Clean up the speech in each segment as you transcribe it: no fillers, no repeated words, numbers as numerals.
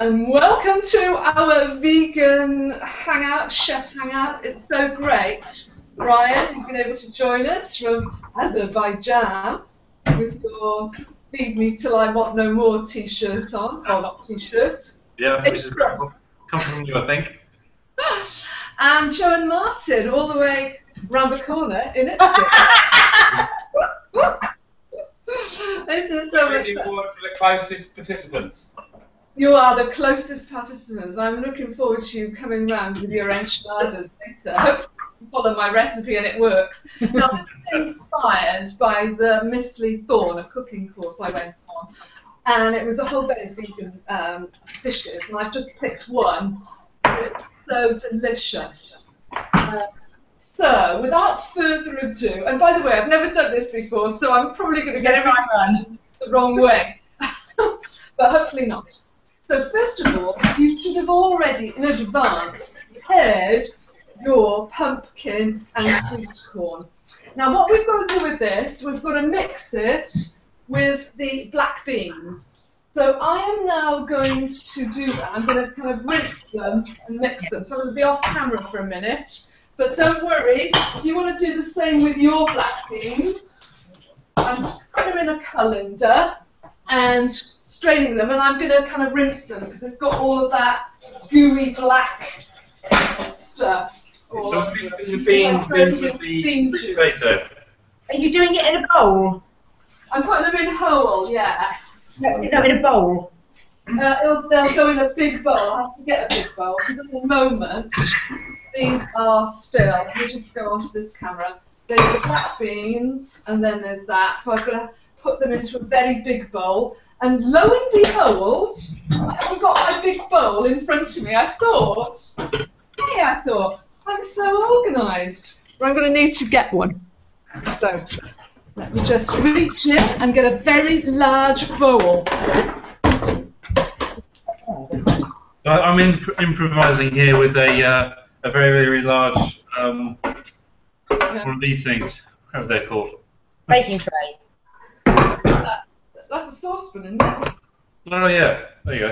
And welcome to our vegan hangout, chef hangout. It's so great, Ryan, you've been able to join us from Azerbaijan with your "Feed Me Till I Want No More" T-shirt on, or not T-shirt. Yeah, this is come from you, I think. And Joe and Martin, all the way round the corner in Ipswich. This is so much fun. Award to the closest participants. You are the closest participants. I'm looking forward to you coming round with your enchiladas later. Hopefully you follow my recipe and it works. Now, this is inspired by the Mistley Thorn, a cooking course I went on. And it was a whole day of vegan dishes. And I've just picked one. It's so delicious. So, without further ado, and by the way, I've never done this before, so I'm probably going to get it right the wrong way. But hopefully not. So first of all, you should have already, in advance, prepared your pumpkin and sweet corn. Now what we've got to do with this, we've got to mix it with the black beans. So I am now going to do that. I'm going to kind of rinse them and mix them. So I'm going to be off camera for a minute. But don't worry, if you want to do the same with your black beans, I'm putting them in a colander and straining them, and I'm going to kind of rinse them because it's got all of that gooey black stuff. Or the beans with the potato. Are you doing it in a bowl? I'm putting them in whole, yeah. No, in a bowl. They'll go in a big bowl. I'll have to get a big bowl because at the moment these are still. Let me just go onto this camera. There's the black beans, and then there's that. So I've got to put them into a very big bowl, and lo and behold, I haven't got my big bowl in front of me. I thought, I'm so organised. Well, I'm going to need to get one. So let me just reach in and get a very large bowl. I'm improvising here with a very, very large one of these things. What are they called? Baking tray. That's a saucepan, isn't it? Oh, yeah. There you go.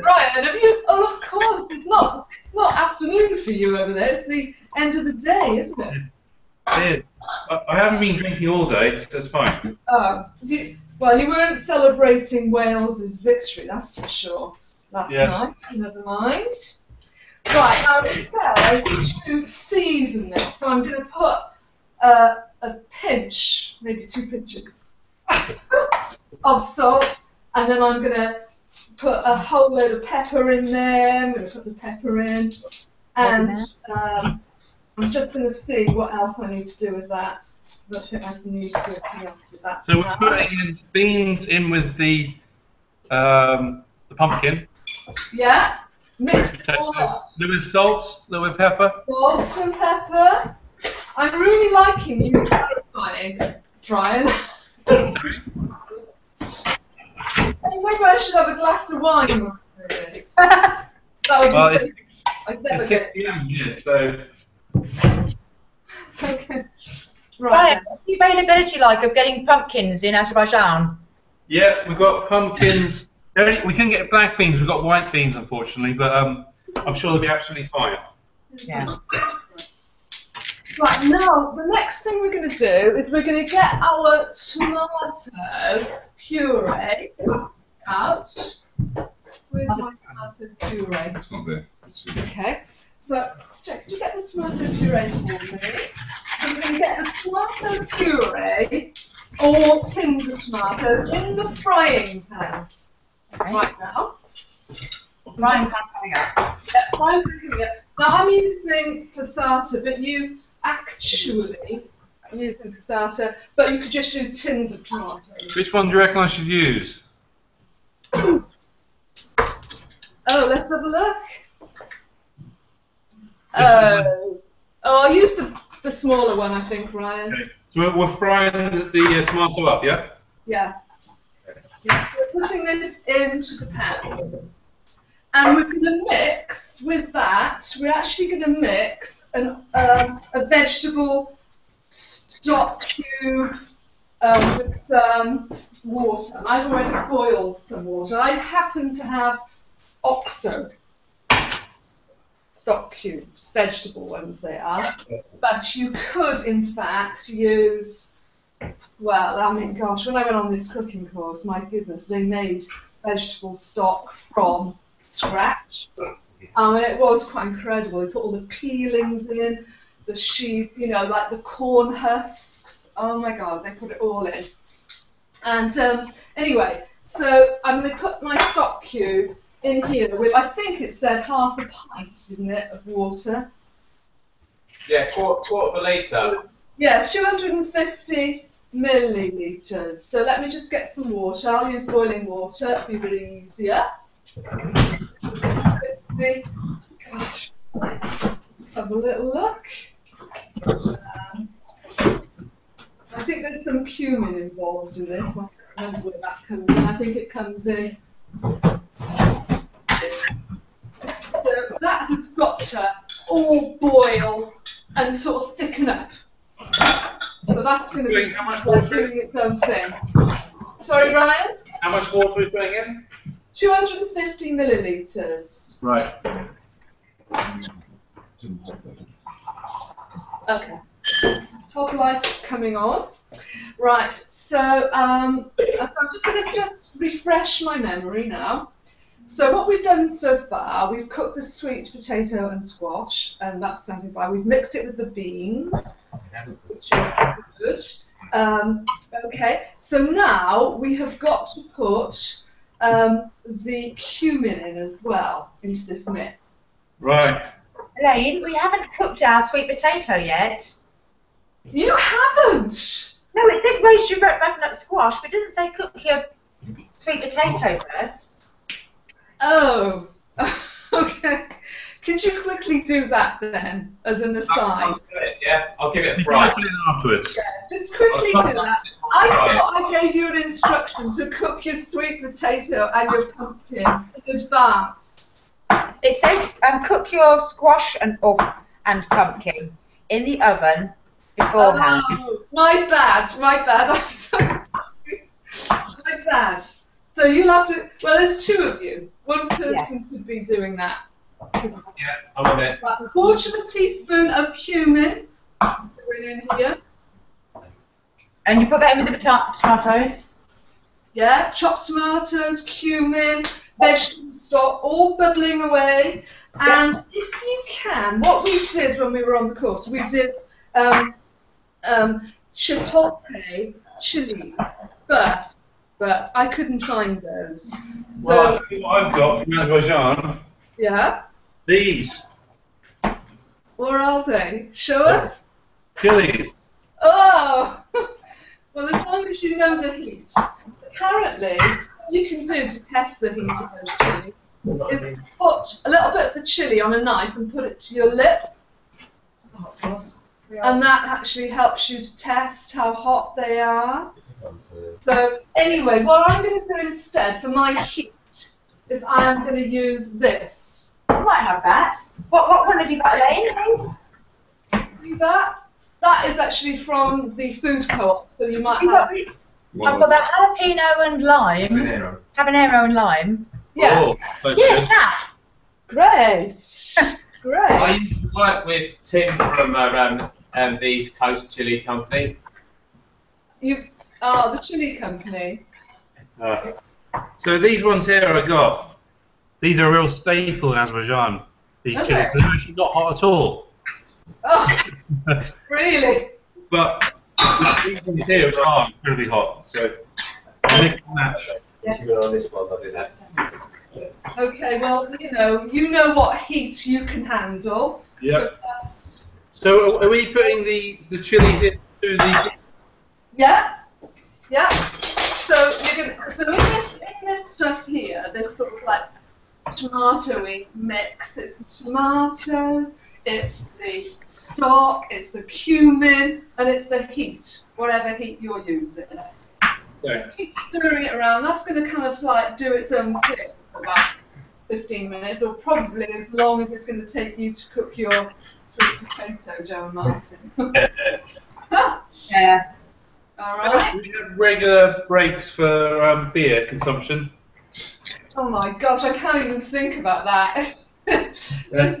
Ryan, have you... Oh, of course. It's not afternoon for you over there. It's the end of the day, isn't it? It is. I haven't been drinking all day, so that's fine. Oh. Well, you weren't celebrating Wales's victory, that's for sure. Last night. Never mind. Right, now it says to season this, so I'm going to put... a pinch, maybe 2 pinches, of salt, and then I'm going to put a whole load of pepper in there. I'm going to put the pepper in, and I'm just going to see what else I need to do with that. I don't think I need to do anything else with that. So we're putting in beans in with the pumpkin. Yeah, mix it all up. A little bit of salt, a little bit of pepper. Salt and pepper. I'm really liking you clarifying, Brian. Maybe I should have a glass of wine. That would be good. I'd never get it. Yeah, so. Okay. Right. What's the availability like of getting pumpkins in Azerbaijan? Yeah, we've got pumpkins. We can get black beans. We've got white beans, unfortunately, but I'm sure they'll be absolutely fine. Yeah. Right, now, the next thing we're going to do is we're going to get our tomato puree out. Where's my tomato puree? It's not there. Okay. So, Jack, can you get the tomato puree for me? I'm going to get the tomato puree, all tins of tomatoes, in the frying pan. Okay. Right now. Frying pan coming up. Yeah, frying pan coming up. Now, I'm using passata, but you... Actually, I'm using passata, but you could just use tins of tomatoes. Which one do you reckon I should use? Oh, let's have a look. I'll use the smaller one, I think, Ryan. Okay. So we're frying the tomato up, yeah? Yeah. So we're putting this into the pan. And we're going to mix with that. We're actually going to mix a vegetable stock cube with some water. And I've already boiled some water. I happen to have OXO stock cubes, vegetable ones they are. But you could, in fact, use, well, I mean, gosh, when I went on this cooking course, my goodness, they made vegetable stock from scratch. And it was quite incredible. They put all the peelings in, the sheep, you know, like the corn husks. Oh my God, they put it all in. And anyway, so I'm going to put my stock cube in here with, I think it said half a pint, didn't it, of water? Yeah, quarter of a litre. Yeah, 250 millilitres. So let me just get some water. I'll use boiling water, it'll be really easier. Gosh. Have a little look. I think there's some cumin involved in this. I can't remember where that comes in. I think it comes in. So that has got to all boil and sort of thicken up. So that's going to be like doing its own thing. Sorry, Ryan? How much water is going in? 250 millilitres. Right. Okay. Top light is coming on. Right. So, so I'm just going to just refresh my memory now. So what we've done so far, we've cooked the sweet potato and squash, and that's standing by. We've mixed it with the beans, which is good. Okay. So now we have got to put the cumin in as well into this mix. Right. Elaine, we haven't cooked our sweet potato yet. You haven't? No, it said roast your butternut squash, but it didn't say cook your sweet potato first. Oh, okay. Could you quickly do that then, as an aside? Yeah, I'll give it a fry. Afterwards. Yeah, just quickly do that. I thought I gave you an instruction to cook your sweet potato and your pumpkin in advance. It says cook your squash and pumpkin in the oven beforehand. Oh, my bad, my bad. I'm so sorry. My bad. So you'll have to. Well, there's two of you. One person could be doing that. Yeah, I want it. That's a quarter of a teaspoon of cumin in here. And you put that in with the tomatoes? Yeah, chopped tomatoes, cumin, vegetable stock, all bubbling away. And if you can, what we did when we were on the course, we did chipotle chili first, but I couldn't find those. Well, I'll tell you what I've got from Azerbaijan. Yeah? These. Where are they? Show us? Chilies. Oh! Well, as long as you know the heat. Apparently, what you can do to test the heat of those chilies is put a little bit of the chili on a knife and put it to your lip. That's a hot sauce. And that actually helps you to test how hot they are. So, anyway, what I'm going to do instead for my heat is I am going to use this. I might have that. What one have you got, Elaine, please? See that? That is actually from the food co-op, so you might have... I've got that jalapeno and lime. Habanero and lime. Yeah. Oh, yes, that. Great. Great. I used to work with Tim from the East Coast Chili Company. You are the Chili Company. So these ones here I got. These are a real staple in Azerbaijan, these chilies. They're actually not hot at all. Oh, really? But these ones here are incredibly hot, so mix and match. Even on this one, I'll do that. Okay, well, you know what heat you can handle. Yep. So are we putting the chilies into the... Yeah, yeah. So, in this stuff here, there's sort of like... tomato-y mix. It's the tomatoes, it's the stock, it's the cumin, and it's the heat, whatever heat you're using. Yeah. Keep stirring it around. That's going to kind of like do its own thing for about 15 minutes, or probably as long as it's going to take you to cook your sweet potato, Joe and Martin. Yeah. All right. We have regular breaks for beer consumption. Oh my gosh, I can't even think about that. This is,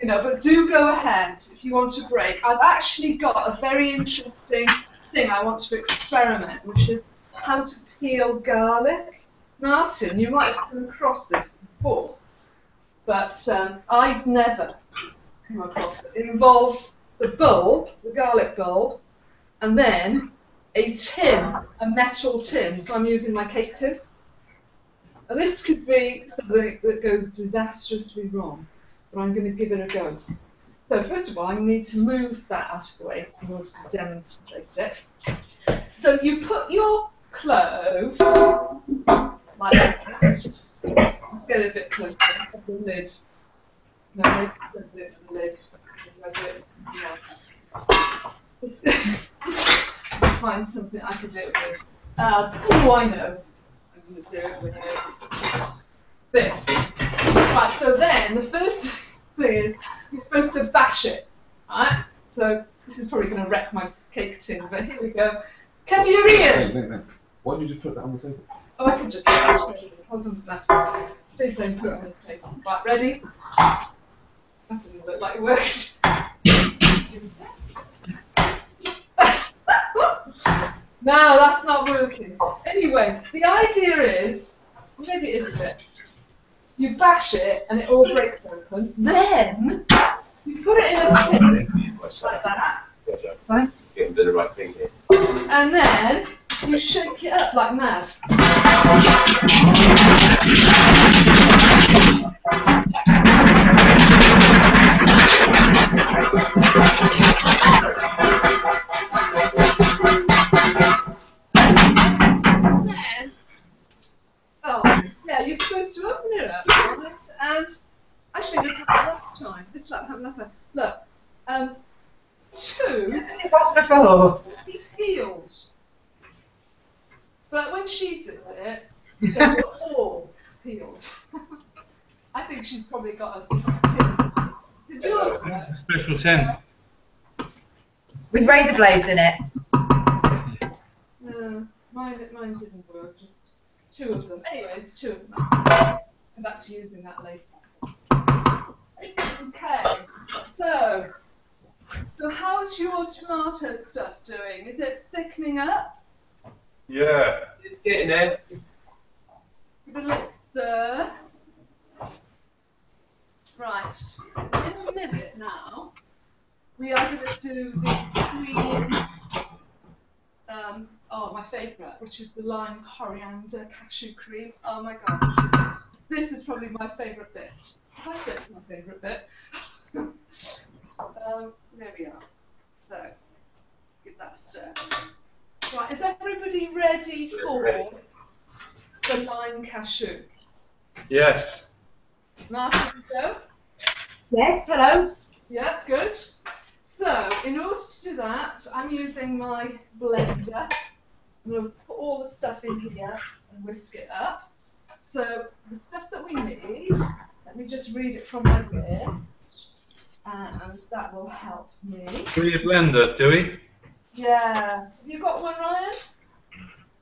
you know, but do go ahead if you want a break. I've actually got a very interesting thing I want to experiment, which is how to peel garlic. Martin, you might have come across this before, but I've never come across it. It involves the bulb, the garlic bulb, and then a tin, a metal tin. So I'm using my cake tin. And this could be something that goes disastrously wrong, but I'm going to give it a go. So first of all, I need to move that out of the way in order to demonstrate it. So you put your clove like that. Let's get it a bit closer. The lid. No, maybe I don't do it on the lid. I do it with something else. Find something I could do it with. Oh, I know. I'm going to do it with this. Right, so then the first thing is you're supposed to bash it. Right? So this is probably going to wreck my cake tin, but here we go. Cover your ears! Hey. Why did you put that on the table? Oh, I can just bash it. Hold on to that. Stay safe, put it on this table. Right, ready? That doesn't look like it worked. No, that's not working. Anyway, the idea is, maybe it is a bit, you bash it and it all breaks open, then you put it in a tin like that. Sorry? Getting the right thing here. And then you shake it up like mad. You're supposed to open it up, and actually this happened last time. This happened last time. Look, two. That's before. She peeled, but when she did it, they were all peeled. I think she's probably got a tin. Did yours work? Special tin with razor blades in it. No, mine didn't work. Just. Two of them. Anyway, it's two of them. I'm back to using that later. Okay, so how's your tomato stuff doing? Is it thickening up? Yeah, it's getting there. Give it a little stir. Right, in a minute now, we are going to do the cream. Oh, my favourite, which is the lime coriander cashew cream. Oh my gosh, this is probably my favourite bit. That's it, my favourite bit. There we are. So, give that a stir. Right, is everybody ready for the lime cashew? Yes. Martin, go. Yes, hello. Yeah, good. So, in order to do that, I'm using my blender. I'm going to put all the stuff in here and whisk it up. So the stuff that we need, let me just read it from my list, and that will help me. We need a blender, do we? Yeah. Have you got one, Ryan?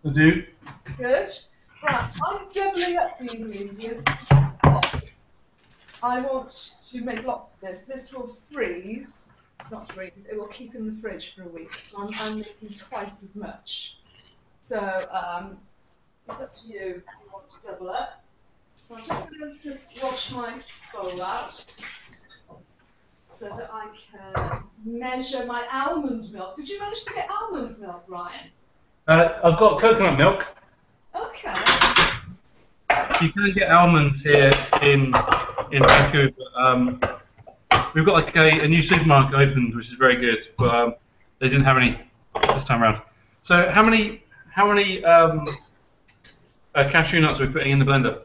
I do. Good. Right, I'm doubling up the ingredients. I want to make lots of this. This will freeze. Not freeze, it will keep in the fridge for a week. So I'm making twice as much. So it's up to you if you want to double up. So I'm just going to just wash my bowl out so that I can measure my almond milk. Did you manage to get almond milk, Ryan? I've got coconut milk. Okay. You can get almonds here in Vancouver. We've got like a new supermarket opened, which is very good, but they didn't have any this time around. So how many cashew nuts are we putting in the blender?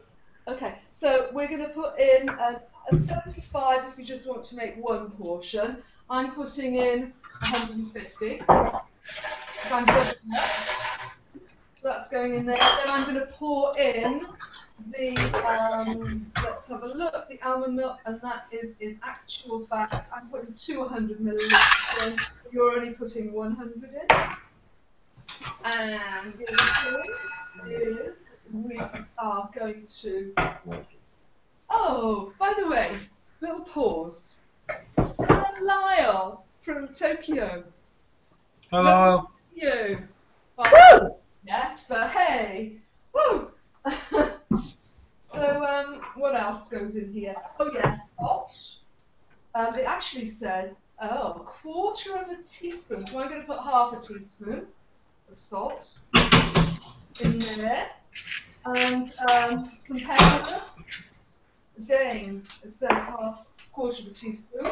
Okay, so we're going to put in a 75 if you just want to make one portion. I'm putting in 150. I'm doubling up. That's going in there. Then I'm going to pour in. Let's have a look, the almond milk, and that is in actual fact, I'm putting 200 millilitres in, you're only putting 100 in. And the other thing is we are going to... Oh, by the way, little pause. And Lyle from Tokyo. Hello. Lyle. You. Well, woo! Yes, but hey. Woo! So, what else goes in here? Oh, yes, hot. It actually says, oh, a quarter of a teaspoon. So I'm going to put half a teaspoon of salt in there. And some pepper. Again, it says half, quarter of a teaspoon.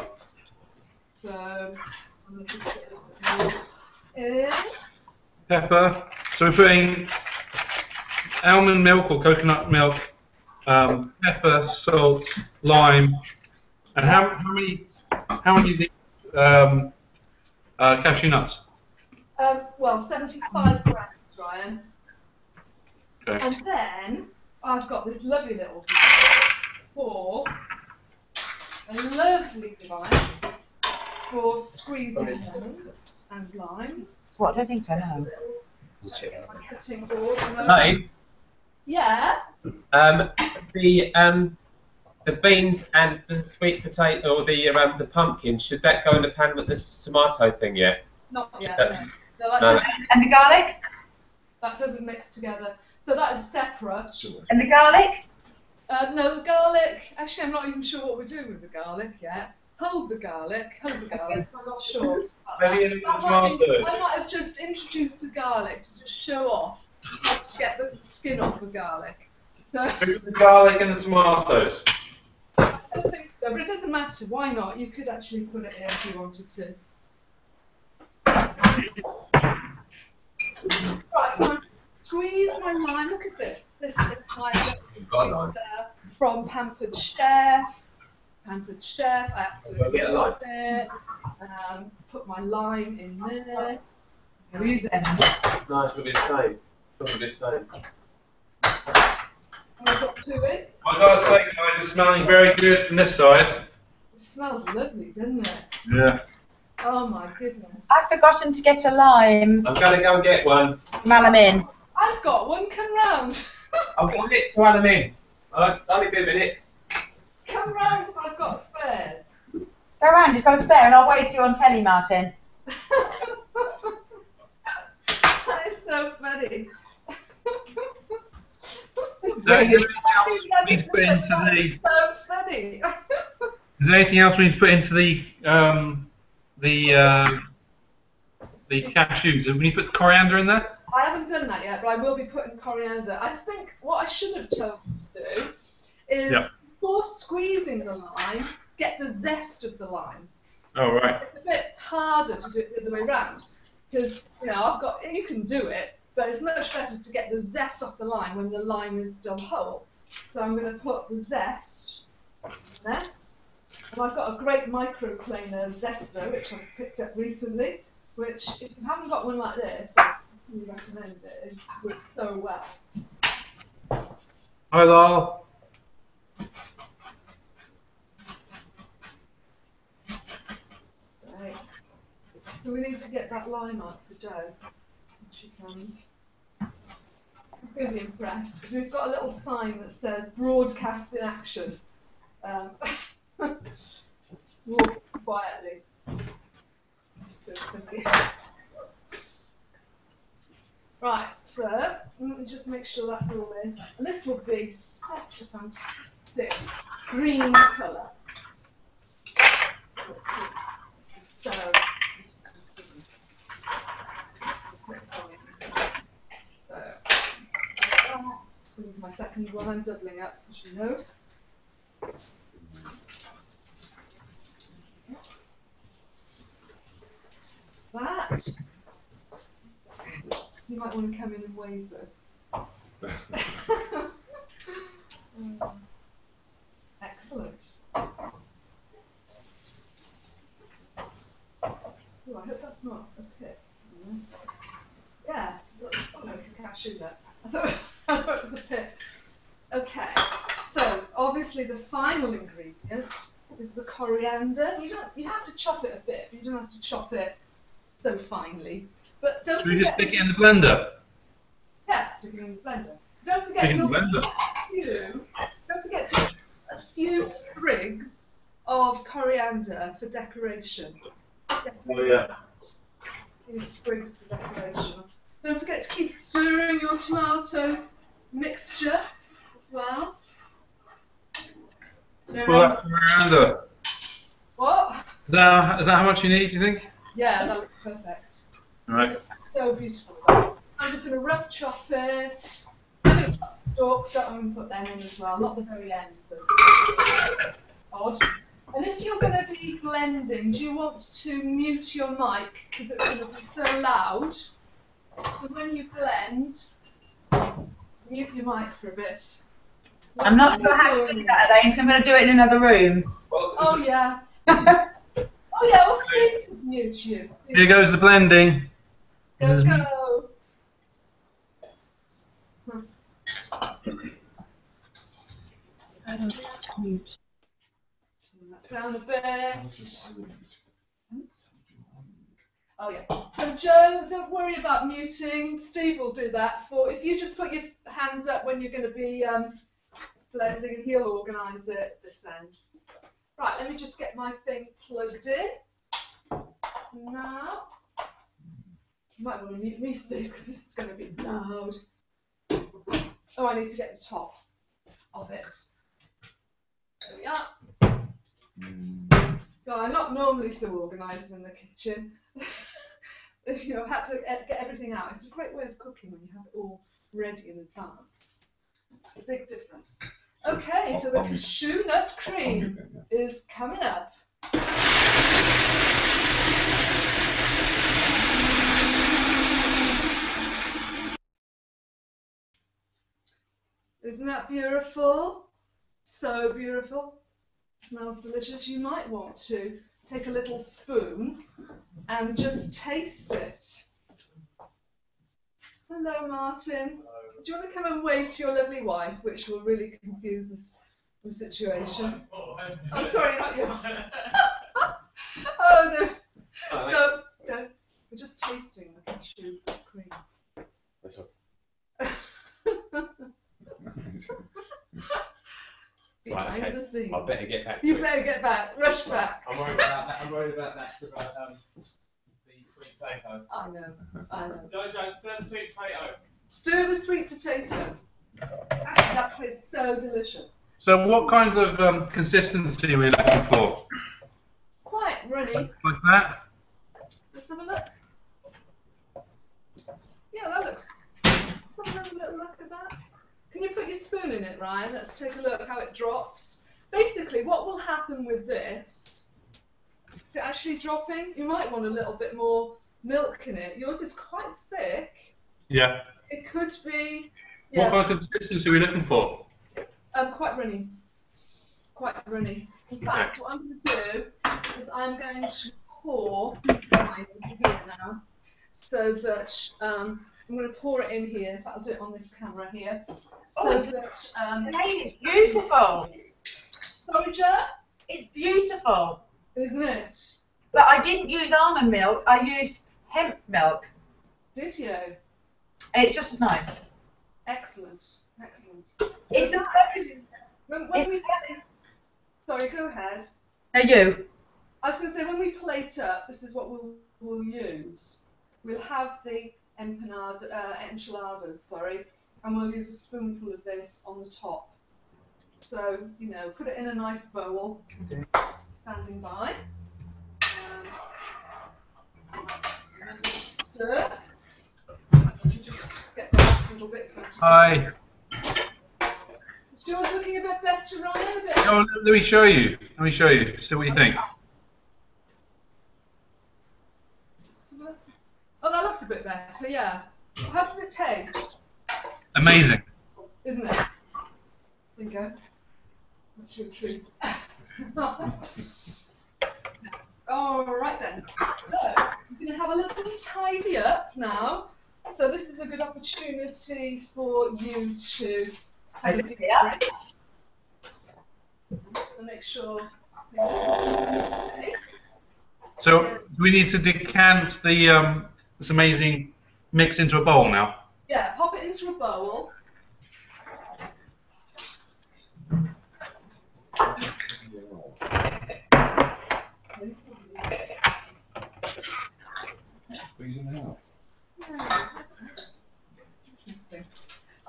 So, I'm going to put a little bit more in. Pepper. So we're putting almond milk or coconut milk, pepper, salt, lime, and how many of these cashew nuts? Well, 75 grams, Ryan. Okay. And then I've got this lovely little for a lovely device for squeezing lemons and limes. What? I don't think so. No. Hello. Yeah. The beans and the sweet potato or the pumpkin, should that go in the pan with this tomato thing yet? Not yet. No. No, and the garlic? That doesn't mix together. So that is separate. And the garlic? No, the garlic. Actually, I'm not even sure what we're doing with the garlic yet. Hold the garlic, I'm not sure. I might have just introduced the garlic to just show off, just to get the skin off the garlic. So, the garlic and the tomatoes. I don't think so, but it doesn't matter, why not? You could actually put it in if you wanted to. Right, so I've squeezed my lime, look at this. This is my lime from Pampered Chef. I absolutely love it. Put my lime in there. We'll use it. Nice, we'll be the same. I've got two in. I've got to say, guys, it's smelling very good from this side. It smells lovely, doesn't it? Yeah. Oh my goodness. I've forgotten to get a lime. I'm going to go and get one. Malamine. I've got one, come round. I've got it to Malamine. I'll only be a minute. Come round because I've got spares. Go round, he's got a spare, and I'll wait for you on telly, Martin. That is so funny. Is there anything else we need to put into the cashews? Do we need to put the coriander in there? I haven't done that yet, but I will be putting coriander. I think what I should have told you to do is... Yep. Before squeezing the lime, get the zest of the lime. Oh, right. It's a bit harder to do it the other way around because, you know, you can do it, but it's much better to get the zest off the lime when the lime is still whole. So I'm going to put the zest in there. And I've got a great microplaner zester, which I've picked up recently, which, if you haven't got one like this, I really recommend it. It works so well. Hi, Lyle. So we need to get that lime out for Jo when she comes. I'm going to be impressed because we've got a little sign that says broadcast in action. Walk quietly. Right, so let me just make sure that's all in. And this will be such a fantastic green colour. So. This is my second one. I'm doubling up, as you know. That. You might want to come in and wave, though. Excellent. Ooh, I hope that's not a pit. Yeah, that's almost a cashew nut. I thought it was a pit. Okay, so obviously the final ingredient is the coriander. You have to chop it a bit, but you don't have to chop it so finely. But don't forget, we just stick it in the blender? Yeah, stick it in the blender. Don't forget, don't forget to add a few sprigs of coriander for decoration. Oh yeah. A few sprigs for decoration. Don't forget to keep stirring your tomato mixture as well. Well, that coriander. What? Is that how much you need, do you think? Yeah, that looks perfect. All right. So beautiful. I'm just going to rough chop it. I'm going to chop the stalks, so I'm going to put them in as well, not the very end, so it's odd. And if you're going to be blending, do you want to mute your mic because it's going to be so loud? So when you blend, mute your mic for a bit. I'm not sure how to do that, Elaine, so I'm going to do it in another room. Well, oh, yeah. Oh, yeah, we'll see if you can mute you. See. Here goes the blending. Let's go. Turn that down a bit. Oh, yeah. So, Joe, don't worry about muting. Steve will do that for... If you just put your hands up when you're going to be... blending, and he'll organise it at this end. Right, let me just get my thing plugged in. Now, you might want to mute me, Steve, because this is going to be loud. Oh, I need to get the top of it. There we are. God, I'm not normally so organised in the kitchen. You know, I've had to get everything out. It's a great way of cooking when you have it all ready in advance. It's a big difference. Okay, so the cashew nut cream is coming up. Isn't that beautiful? So beautiful. Smells delicious. You might want to take a little spoon and just taste it. Hello, Martin. Hello. Do you want to come and wave to your lovely wife, which will really confuse the situation? Oh, sorry, not your wife. Oh, no. Oh, don't. We're just tasting the cashew cream. That's Behind the scenes. I better get back to it. Better get back. Rush back. I'm worried about that. Potato. I know. Jojo, stir the sweet potato. Stir the sweet potato. Actually, that tastes so delicious. So what kind of consistency are we looking for? Quite runny. Like that? Let's have a look. Yeah, that looks... Let's have a little look at that. Can you put your spoon in it, Ryan? Let's take a look how it drops. Basically, what will happen with this... Is it actually dropping? You might want a little bit more milk in it. Yours is quite thick. Yeah. It could be. Yeah. What kind of consistency are we looking for? Quite runny. Quite runny. In fact, okay. What I'm going to do is I'm going to pour mine into here now, so that I'm going to pour it in here. In fact, I'll do it on this camera here, so that. It's beautiful. Sorry, Jo? It's beautiful. Isn't it? But I didn't use almond milk, I used hemp milk. Did you? And it's just as nice. Excellent, excellent. It's the Sorry, go ahead. No, you. I was going to say, when we plate up, this is what we'll use. We'll have the enchiladas, sorry, and we'll use a spoonful of this on the top. So, you know, put it in a nice bowl. Okay. Standing by. And stir. Just get those little bits. Hi. Is yours looking a bit better, Ryan? A bit? Oh, let me show you. So what do you think? Oh, that looks a bit better. Yeah. How does it taste? Amazing. Isn't it? There you go. That's your trees. Alright then, so we're going to have a little tidy up now, so this is a good opportunity for you to have a big break. I'm just going to make sure. Okay. So do we need to decant this amazing mix into a bowl now. Yeah, pop it into a bowl.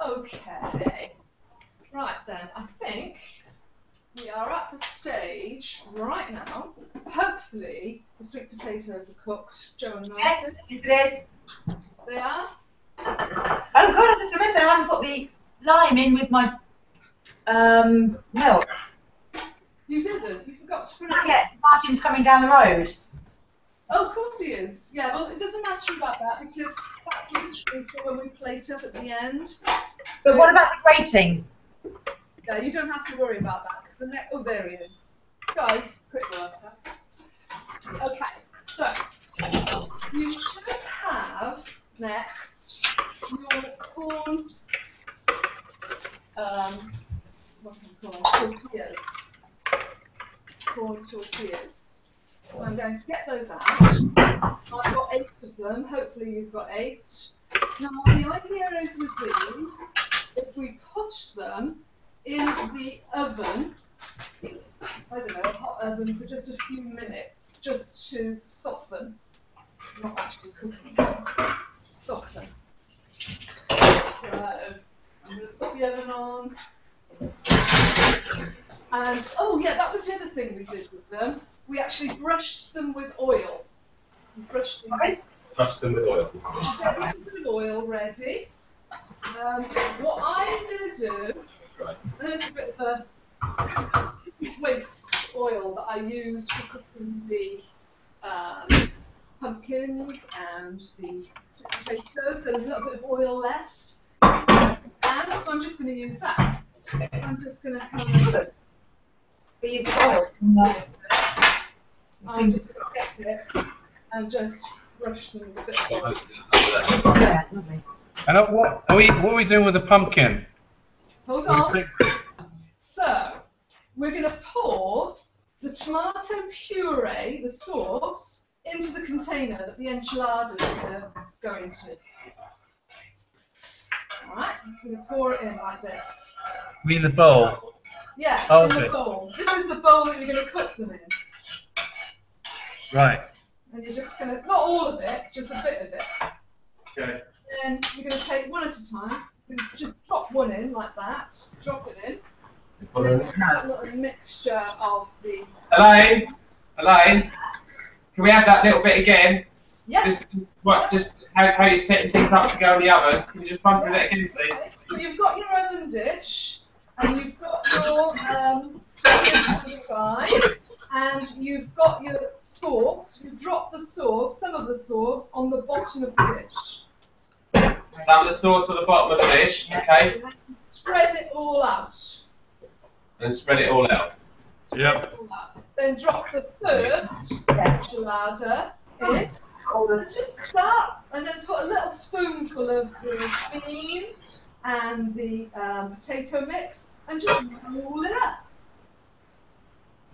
Okay. Right then, I think we are at the stage right now. Hopefully the sweet potatoes are cooked. Jo and Martin. Yes, it is. They are. Oh God, I just remembered I haven't put the lime in with my milk. You didn't. You forgot to put it in. Yes, Martin's coming down the road. Oh, of course he is. Yeah, well, it doesn't matter about that because that's literally for when we plate up at the end. So but what about the grating? No, you don't have to worry about that. Because the next, oh, there he is. Guys, quick worker. Okay, so you should have next your corn. What's it called? Tortillas. Corn tortillas. So I'm going to get those out. I've got 8 of them. Hopefully you've got 8. Now the idea is with these, if we put them in the oven, I don't know, a hot oven for just a few minutes, just to soften. Not actually cooking them. Soften. So I'm going to put the oven on. And oh yeah, that was the other thing we did with them. We actually brushed them with oil. We brushed these. Right. Brushed them with oil. Okay, with oil ready. What I'm going to do, right. I know it's a bit of a waste oil that I used for cooking the pumpkins and the potatoes, so there's a little bit of oil left. And so I'm just going to use that. I'm just going to kind of use oil. No. I'm just going to get it and just brush them with a bit of oil. Yeah, lovely. And what are we doing with the pumpkin? Hold on. So, we're going to pour the tomato puree, the sauce, into the container that the enchiladas are going to. Alright, we're going to pour it in like this. You mean the bowl? Yeah, oh, in the bowl. This is the bowl that you're going to cook them in. Right. And you're just going to, not all of it, just a bit of it. Okay. And then you're going to take one at a time. You just drop one in like that. Drop it in. And then we'll have a little mixture of the... Elaine, can we have that little bit again? Yeah. Just how you're setting things up to go in the oven. Can you just run through that again, please? So you've got your oven dish, and you've got your and you've got your sauce, you drop the sauce, some of the sauce, on the bottom of the dish. Some of the sauce on the bottom of the dish, okay. And spread it all out. And spread it all out. Yep. Then drop the first enchilada in. And just start, and then put a little spoonful of the bean and the potato mix, and just roll it up.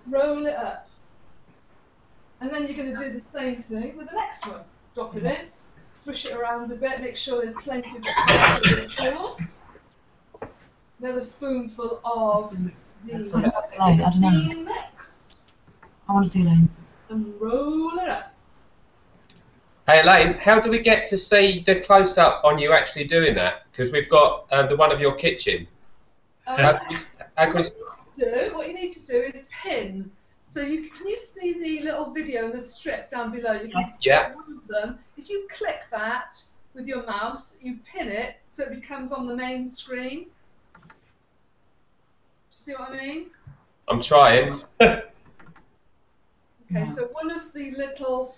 Roll it up. And then you're going to do the same thing with the next one. Drop it in, push it around a bit, make sure there's plenty of the sauce. Another spoonful of the bean mix. I want to see Elaine. And roll it up. Hey Elaine, how do we get to see the close-up on you actually doing that? Because we've got the one of your kitchen. What you need to do is pin. So can you see the little video and the strip down below? You can see one of them. If you click that with your mouse, you pin it so it becomes on the main screen. Do you see what I mean? I'm trying. Okay, so one of the little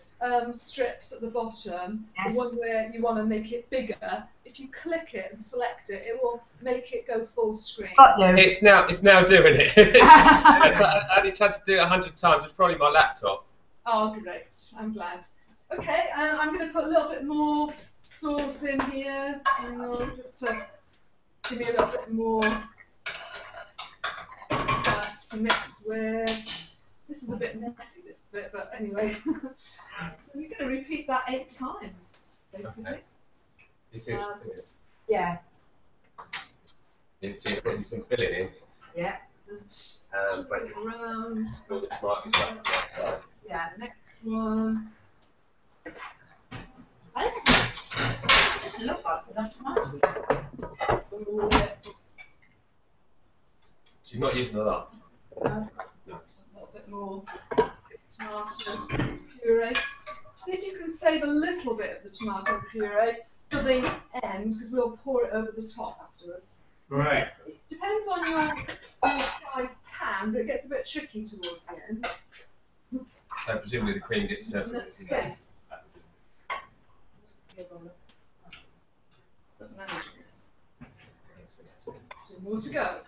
strips at the bottom, the one where you want to make it bigger, if you click it and select it, it will make it go full screen. It's now doing it. I only tried to do it 100 times. It's probably my laptop. Oh, great! I'm glad. Okay, I'm going to put a little bit more sauce in here, just to give me a little bit more stuff to mix with. This is a bit messy, this bit, but anyway. So you're going to repeat that 8 times. basically. Okay. You see what's in it? Yeah. You see it, you can fill it in. Yeah. But around. All the tomatoes up. Yeah, the next one. I don't think I love that enough tomatoes. She's not using a lot. No. A little bit more tomato puree. See if you can save a little bit of the tomato puree for the end, because we'll pour it over the top afterwards. Right. Depends on your size pan, but it gets a bit tricky towards the end. So presumably the cream gets served. That space. So more to go.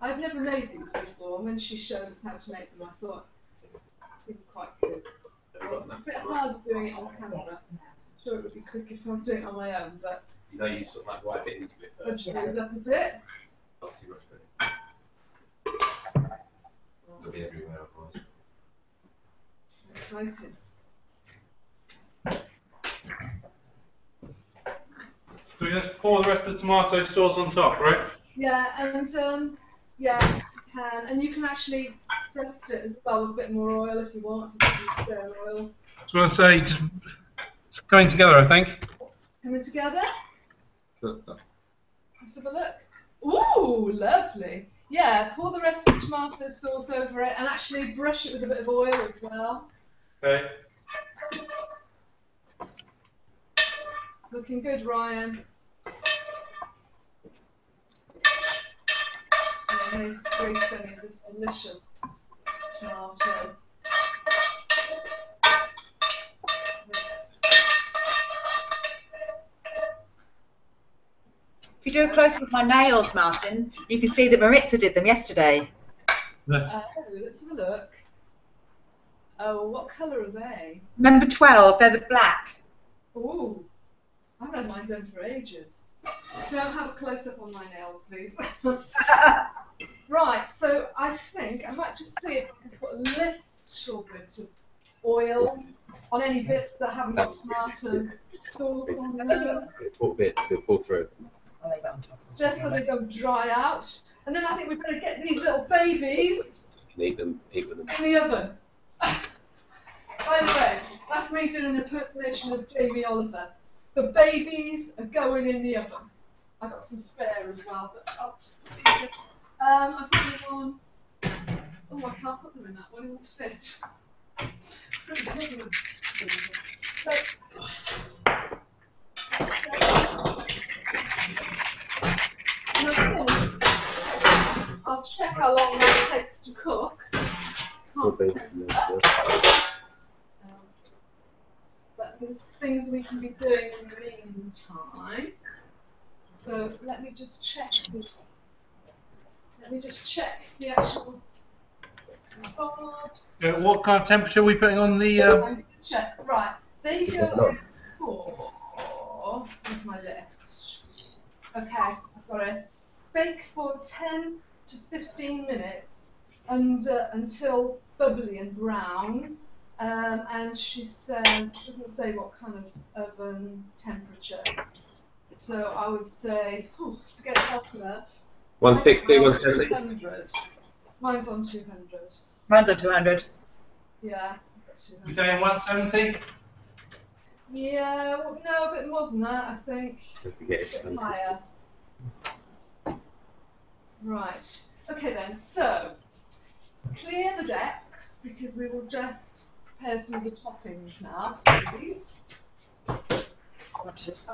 I've never made these before, and when she showed us how to make them, I thought it seemed quite good. It's a bit hard doing it on camera. I'm sure it would be quicker if I was doing it on my own, but... You know, you sort of like wipe it into it first. Yeah. It up a bit. Not too much, but... It'll be everywhere, of course. Exciting. So we just pour the rest of the tomato sauce on top, right? Yeah, and... Yeah, you can, and you can actually dust it as well with a bit more oil if you want. If you use oil. I was going to say, just, it's coming together, I think. Coming together? Let's have a look. Ooh, lovely. Yeah, pour the rest of the tomato sauce over it and actually brush it with a bit of oil as well. Okay. Looking good, Ryan. Nice basting of this delicious tomato mix. If you do a close with my nails, Martin, you can see that Maritza did them yesterday. Yeah. Let's have a look. Oh, what colour are they? Number 12, they're the black. Ooh, I've had mine done for ages. Don't have a close-up on my nails, please. Right, so I think I might just see if I can put a little bit of oil on any bits that haven't got tomato sauce on them. Four bits, they'll fall through. Just so they don't dry out. And then I think we'd better get these little babies eat them. In the oven. By the way, that's me doing an impersonation of Jamie Oliver. The babies are going in the oven. I've got some spare as well, but I'll just leave it. I've got one. Oh, I can't put them in that one, it won't fit. I'll check how long it takes to cook. But there's things we can be doing in the meantime. So let me just check. Let me just check the actual bobs. Yeah, what kind of temperature are we putting on the? Check. Right, they go for. Where's my list? Okay, I've got it. Bake for 10 to 15 minutes until bubbly and brown. And she says, doesn't say what kind of oven temperature. So I would say, to get it hot enough. 160, 170. Mine's on 200. Mine's on 200. Yeah. 200. You're saying 170? Yeah, well, no, a bit more than that, I think. Don't forget it's higher. Right. Okay then. So clear the decks because we will just prepare some of the toppings now, please. Just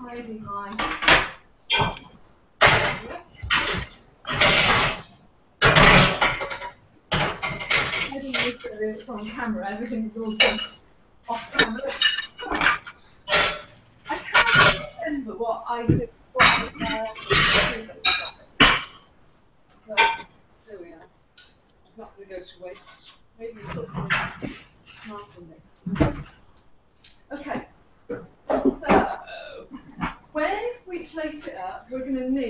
hiding my. It's on camera, everything's all done off camera. I can't remember what I did before. Well, there we are. It's not going to go to waste. Maybe you put the tomato mix. Okay. So, when we plated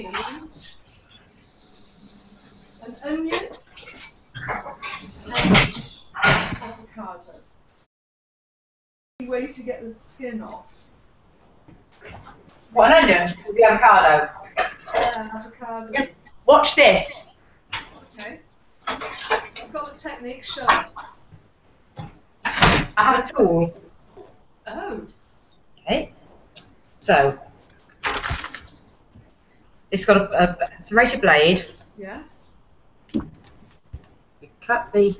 beans, an onion, and avocado. Any way to get the skin off? What, an onion with the avocado? Yeah, avocado. Yeah. Watch this. Okay. I've got the technique shown. I have a tool. Oh. Okay. So it's got a serrated blade. Yes. We cut the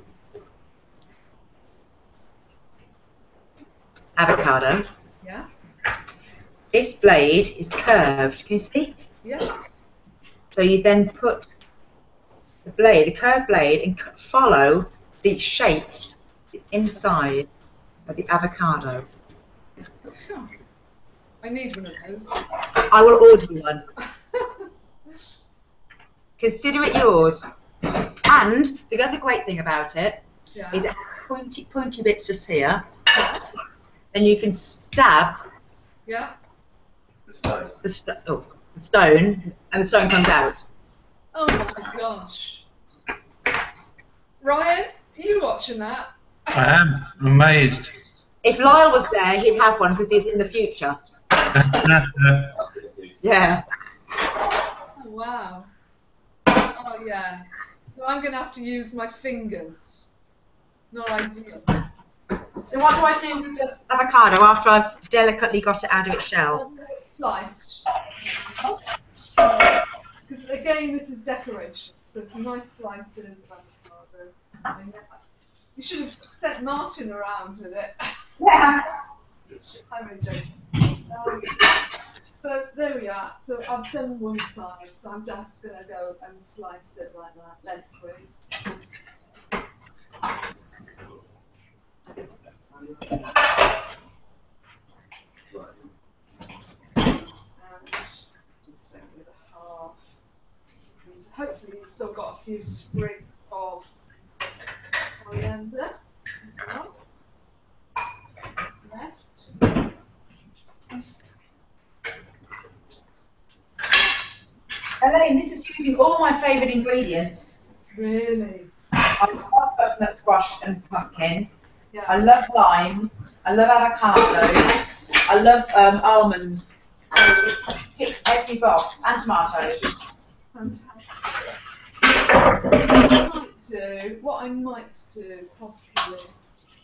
avocado. Yeah. This blade is curved. Can you see? Yes. So you then put the blade, the curved blade, and follow the shape, the inside of the avocado. Sure. I need one of those. I will order one. Consider it yours. And the other great thing about it is it has pointy bits just here, and you can stab the stone, and the stone comes out. Oh my gosh! Ryan, are you watching that? I am. I'm amazed. If Lyle was there, he'd have one because he's in the future. Yeah. Oh, wow. Oh yeah. So I'm going to have to use my fingers. Not ideal. So what do I do with the avocado after I've delicately got it out of its shell? It's sliced. Because again, this is decoration. So it's nice slices of avocado. You should have sent Martin around with it. Yeah. I'm really joking. So there we are. So I've done one side, so I'm just going to go and slice it like that, lengthways. And so with a half. And hopefully you've still got a few sprigs of coriander left. Elaine, this is using all my favourite ingredients. Really? I love butternut squash and pumpkin. Yeah. I love limes. I love avocados. I love almonds. So it ticks every box. And tomatoes. Fantastic. What I might do, possibly,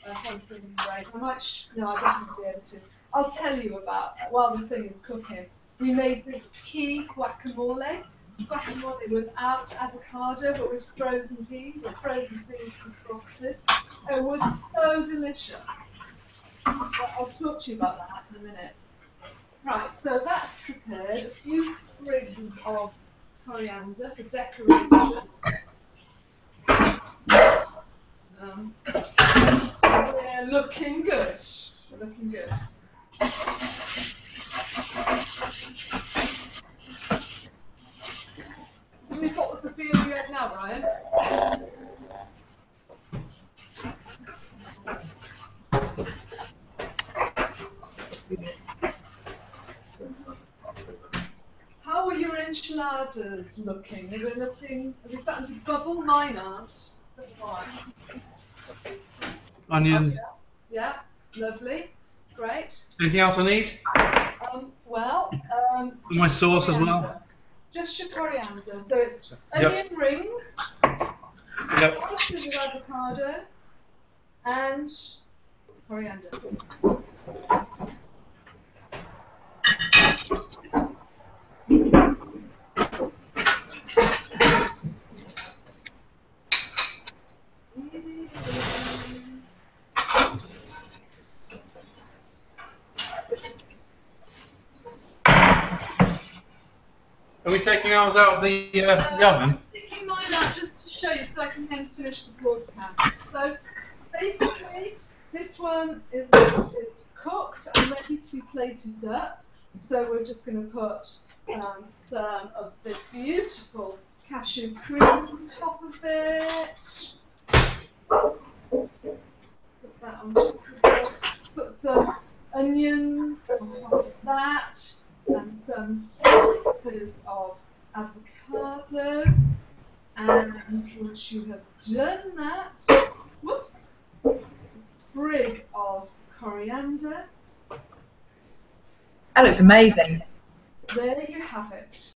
I wouldn't be able to. I'll tell you about that while the thing is cooking. We made this pea guacamole without avocado, but with frozen peas, or frozen peas defrosted. It was so delicious. I'll talk to you about that in a minute. Right, so that's prepared. A few sprigs of coriander for decoration. We're looking good. We're looking good. How many bottles of beer do you have now, Ryan? How are your enchiladas looking? Are they starting to bubble? Mine aren't. Onion. Oh, yeah. Yeah, lovely. Great. Anything else I need? My sauce coriander. As well. Just your coriander. So it's onion rings, slices of avocado, and coriander. Are we taking ours out of the oven? I'm taking mine out just to show you so I can then finish the broadcast. So basically, this one is cooked and ready to be plated up. So we're just going to put some of this beautiful cashew cream on top of it. Put that on top of it. Put some onions on top of that. And some slices of avocado, and once you have done that, whoops, a sprig of coriander. That looks amazing. There you have it.